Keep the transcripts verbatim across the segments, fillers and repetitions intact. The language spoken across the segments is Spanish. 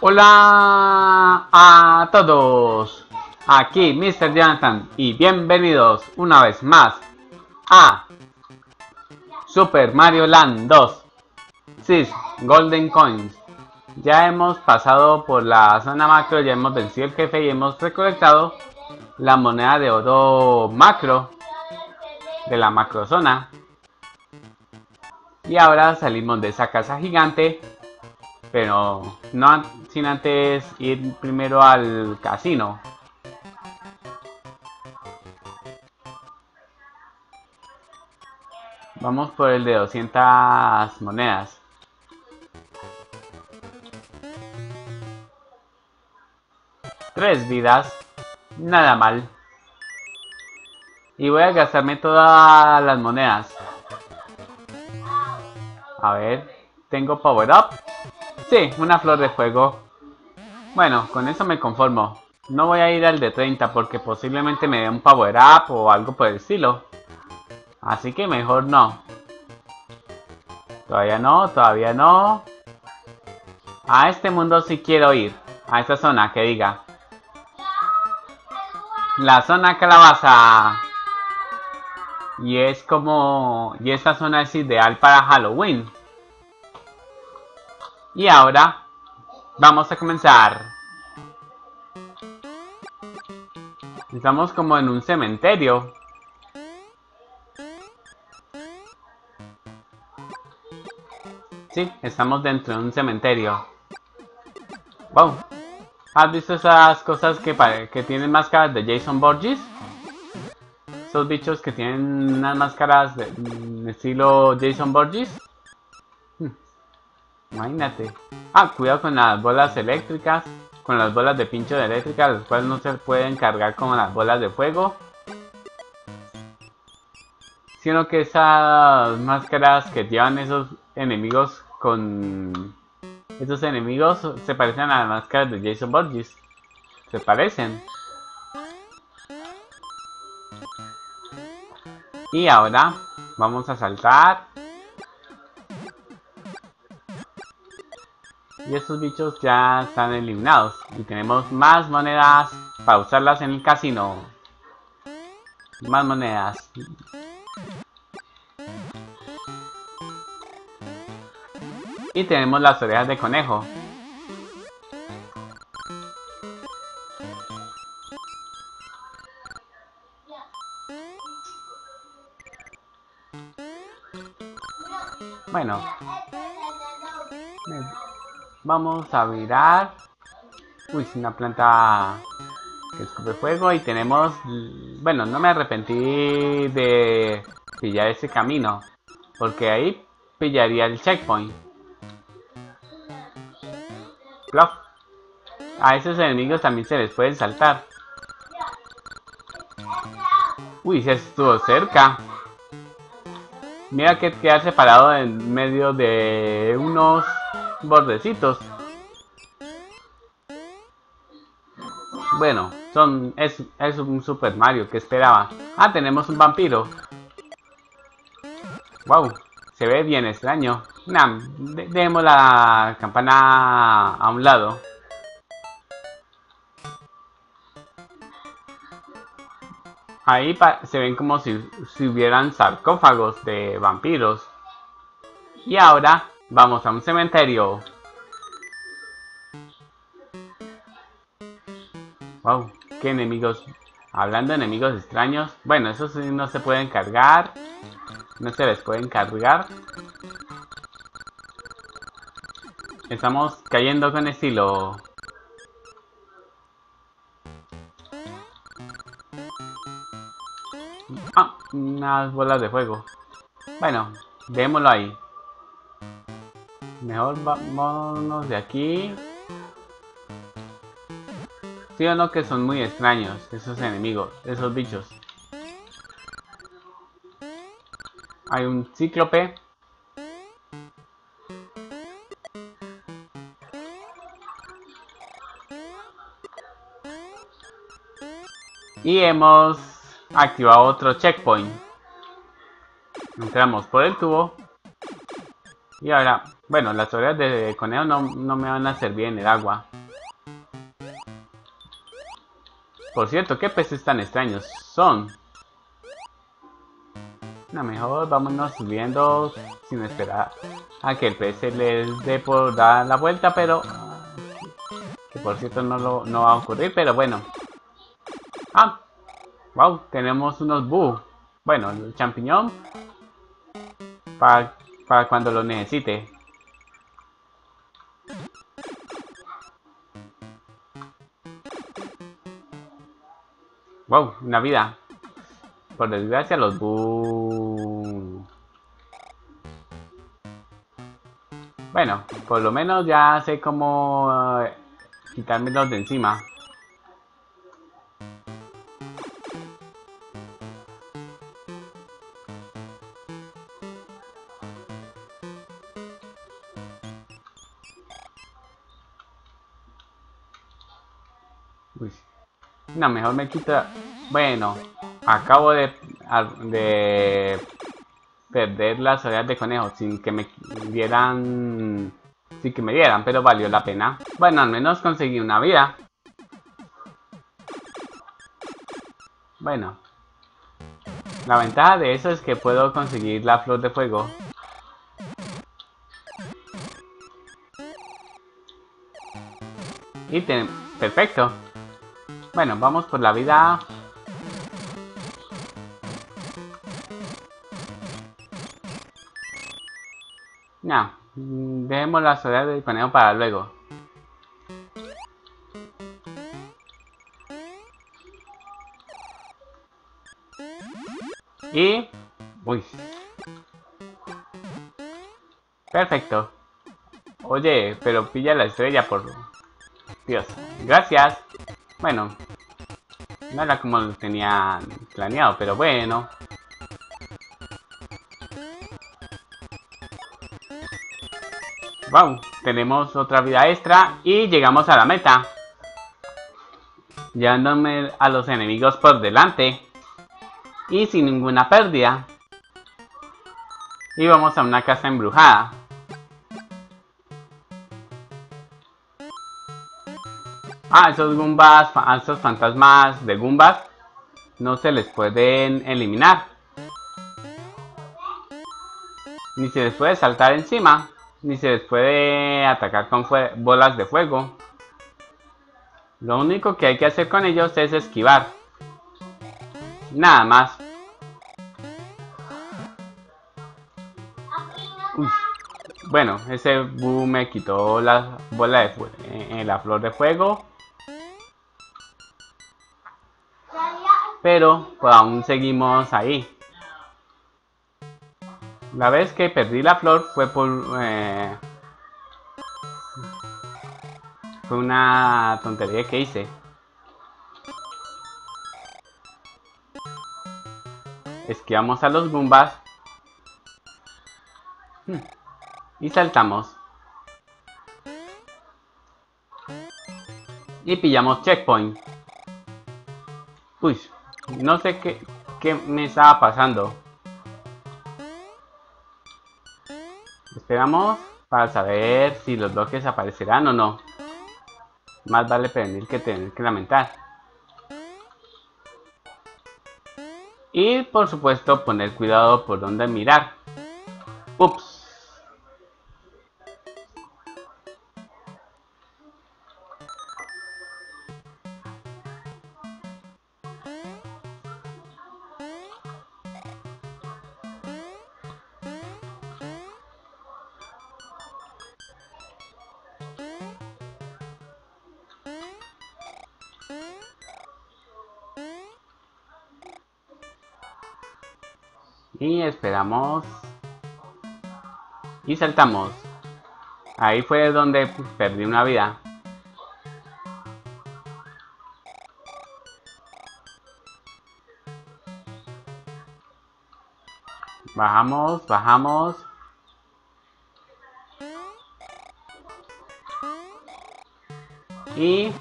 Hola a todos, aquí mister Jonathan y bienvenidos una vez más a Super Mario Land dos, seis Golden Coins. Ya hemos pasado por la zona macro, ya hemos vencido el jefe y hemos recolectado la moneda de oro macro de la macro zona. Y ahora salimos de esa casa gigante, pero no sin antes ir primero al casino. Vamos por el de doscientas monedas. Tres vidas, nada mal. Y voy a gastarme todas las monedas. A ver, ¿tengo power up? Sí, una flor de fuego. Bueno, con eso me conformo. No voy a ir al de treinta porque posiblemente me dé un power up o algo por el estilo. Así que mejor no. Todavía no, todavía no. A este mundo sí quiero ir. A esta zona, que diga. La zona calabaza. Y es como... Y esta zona es ideal para Halloween. Y ahora... Vamos a comenzar. Estamos como en un cementerio. Sí, estamos dentro de un cementerio. Wow. ¿Has visto esas cosas que, que tienen máscaras de Jason Borges? Esos bichos que tienen unas máscaras de, de estilo Jason Borges. Hmm. Imagínate. Ah, cuidado con las bolas eléctricas. Con las bolas de pincho de eléctrica, las cuales no se pueden cargar como las bolas de fuego. Sino que esas máscaras que llevan esos enemigos con... Estos enemigos se parecen a las máscaras de Jason Borges. Se parecen. Y ahora vamos a saltar. Y estos bichos ya están eliminados. Y tenemos más monedas para usarlas en el casino. Más monedas. Y tenemos las orejas de conejo. Bueno. Vamos a virar. Uy, es una planta que escupe fuego. Y tenemos... Bueno, no me arrepentí de pillar ese camino. Porque ahí pillaría el checkpoint. Plop. A esos enemigos también se les pueden saltar. Uy, se estuvo cerca. Mira que queda separado en medio de unos bordecitos. Bueno, son es, es un Super Mario, que esperaba. Ah, tenemos un vampiro. Wow, se ve bien extraño. Nah, de dejemos la campana a un lado. Ahí se ven como si, si hubieran sarcófagos de vampiros. Y ahora vamos a un cementerio. Wow, qué enemigos. Hablando de enemigos extraños. Bueno, esos no se pueden cargar. No se les pueden cargar. Estamos cayendo con estilo. Ah, unas bolas de fuego. Bueno, démoslo ahí. Mejor vámonos de aquí. Sí o no que son muy extraños esos enemigos, esos bichos. Hay un cíclope. Y hemos activado otro checkpoint. Entramos por el tubo. Y ahora Bueno, las orejas de conejo no, no me van a servir en el agua. Por cierto, ¿qué peces tan extraños son? No, mejor vámonos subiendo sin esperar a que el pez se les dé por dar la vuelta, pero... Que por cierto no, lo, no va a ocurrir, pero bueno. ¡Ah! ¡Wow! Tenemos unos búhos. Bueno, el champiñón para pa cuando lo necesite. ¡Wow! Una vida. Por desgracia, los búhos. Bueno, por lo menos ya sé cómo uh, quitármelos de encima. Uy. No, mejor me quita... Bueno, acabo de, de perder las orejas de conejo sin que me dieran, sin que me dieran, pero valió la pena. Bueno, al menos conseguí una vida. Bueno, la ventaja de eso es que puedo conseguir la flor de fuego. Y te... perfecto. Bueno, vamos por la vida. No, dejemos la soledad del conejo para luego. Y... uy. Perfecto. Oye, pero pilla la estrella, por Dios. Gracias. Bueno. No era como lo tenía planeado, pero bueno. Wow, tenemos otra vida extra y llegamos a la meta, llevándome a los enemigos por delante y sin ninguna pérdida. Y vamos a una casa embrujada. Ah, esos Goombas, a esos fantasmas de Goombas no se les pueden eliminar. Ni se les puede saltar encima. Ni se les puede atacar con bolas de fuego. Lo único que hay que hacer con ellos es esquivar. Nada más. Uy. Bueno, ese bú me quitó la bola de fuego, eh, la flor de fuego. Pero pues, aún seguimos ahí. La vez que perdí la flor fue por... Eh, fue una tontería que hice. Esquivamos a los Goombas. Y saltamos. Y pillamos checkpoint. Uy, no sé qué, qué me estaba pasando. Esperamos para saber si los bloques aparecerán o no. Más vale prevenir que tener que lamentar. Y por supuesto poner cuidado por donde mirar. Ups. Y esperamos. Y saltamos. Ahí fue donde perdí una vida. Bajamos, bajamos. Y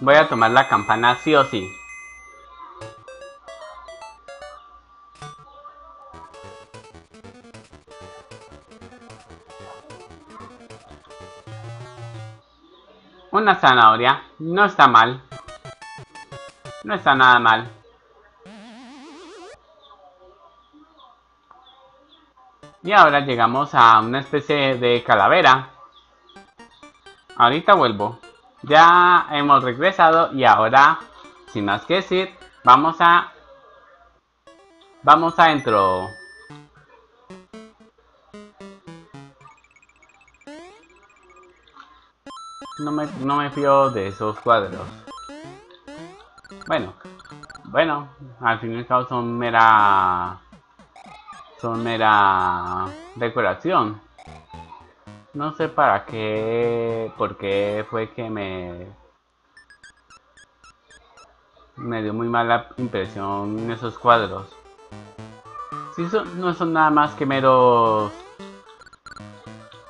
voy a tomar la campana sí o sí. Una zanahoria. No está mal. No está nada mal. Y ahora llegamos a una especie de calavera. Ahorita vuelvo. Ya hemos regresado y ahora, sin más que decir, vamos a... Vamos adentro. No me, no me fío de esos cuadros. Bueno. Bueno, al fin y al cabo son mera... Son mera decoración. No sé para qué... Por qué fue que me... Me dio muy mala impresión esos cuadros. Si son, no son nada más que meros...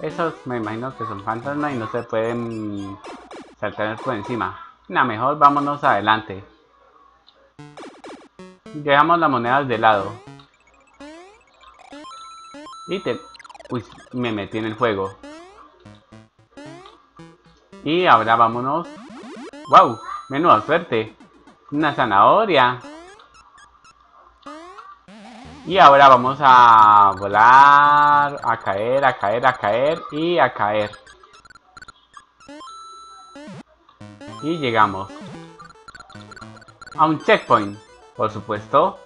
Esos me imagino que son fantasmas y no se pueden saltar por encima. Nada, mejor vámonos adelante. Dejamos las monedas de lado. Y te... Uy, me metí en el juego. Y ahora vámonos. ¡Wow! Menuda suerte. Una zanahoria. Y ahora vamos a volar, a caer, a caer, a caer y a caer. Y llegamos a un checkpoint, por supuesto.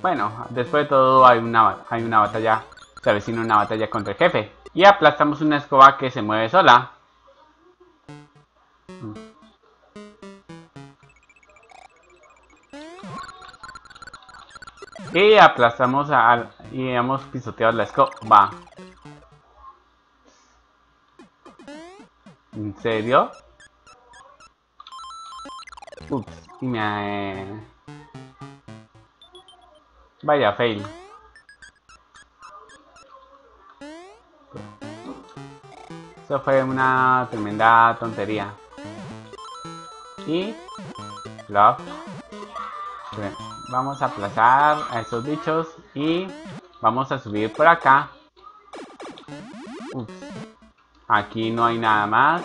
Bueno, después de todo hay una, hay una batalla, se avecina una batalla contra el jefe. Y aplastamos una escoba que se mueve sola. Y aplastamos al... y hemos pisoteado la escoba. ¿En serio? Ups, y me... Vaya fail. Eso fue una tremenda tontería. Y... Love. Vamos a aplazar a esos bichos y vamos a subir por acá. Ups. Aquí no hay nada más.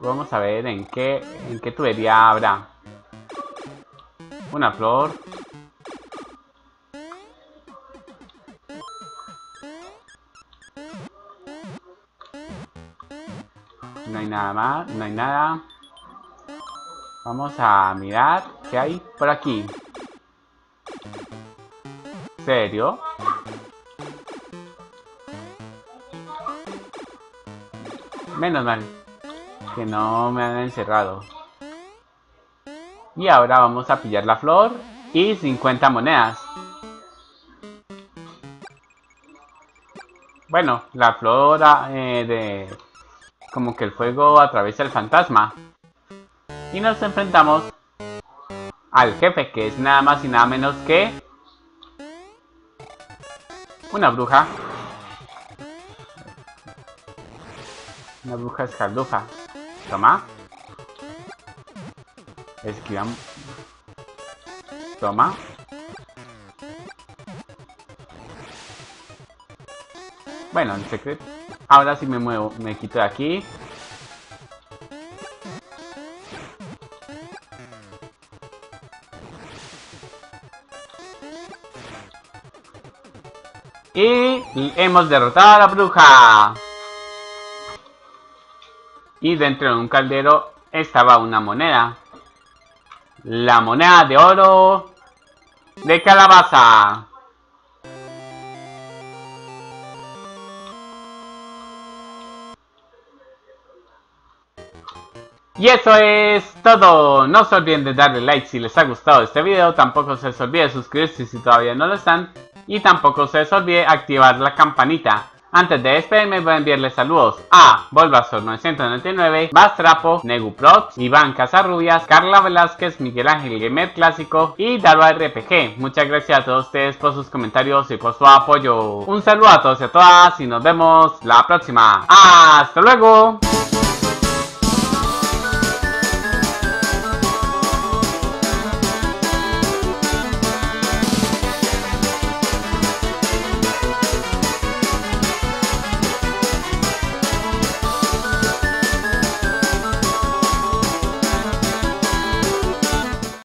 Vamos a ver en qué, en qué tubería habrá. Una flor. No hay nada más, no hay nada. Vamos a mirar qué hay por aquí. ¿En serio? Menos mal que no me han encerrado. Y ahora vamos a pillar la flor y cincuenta monedas. Bueno, la flor eh, de... Como que el fuego atraviesa el fantasma. Y nos enfrentamos al jefe, que es nada más y nada menos que una bruja. Una bruja escaldufa. Toma. Esquivamos. Toma. Bueno, en secreto. Ahora sí me muevo. Me quito de aquí. Y hemos derrotado a la bruja. Y dentro de un caldero estaba una moneda. La moneda de oro de calabaza. Y eso es todo. No se olviden de darle like si les ha gustado este video. Tampoco se les olvide suscribirse si todavía no lo están. Y tampoco se les olvide activar la campanita. Antes de despedirme voy a enviarles saludos a Volvasor novecientos noventa y nueve, Bastrapo, Neguprox, Iván Casarrubias, Carla Velázquez, Miguel Ángel Gamer Clásico y DarvaRPG. Muchas gracias a todos ustedes por sus comentarios y por su apoyo. Un saludo a todos y a todas y nos vemos la próxima. ¡Hasta luego!